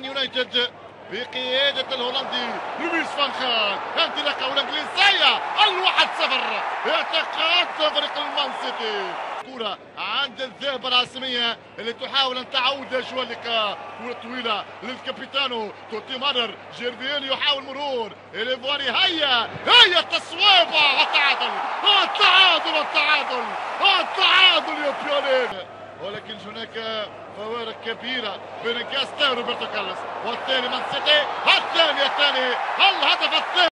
يونايتد بقيادة الهولندي لويس فان خان، انطلاقة الانجليزية 1-0 يتقاطع فريق المان سيتي. كرة عند الذهبة العاصمية اللي تحاول ان تعود اجواء اللقاء. كرة طويلة للكابيتانو توتي، مرر جيربيل يحاول مرور الافواري، هيا التصويبة والتعادل التعادل التعادل التعادل يا بيولين. ولكن هناك فوارق كبيرة بين كاستا روبرتو كاليس والثاني من سيتي، الثاني الهدف الثاني.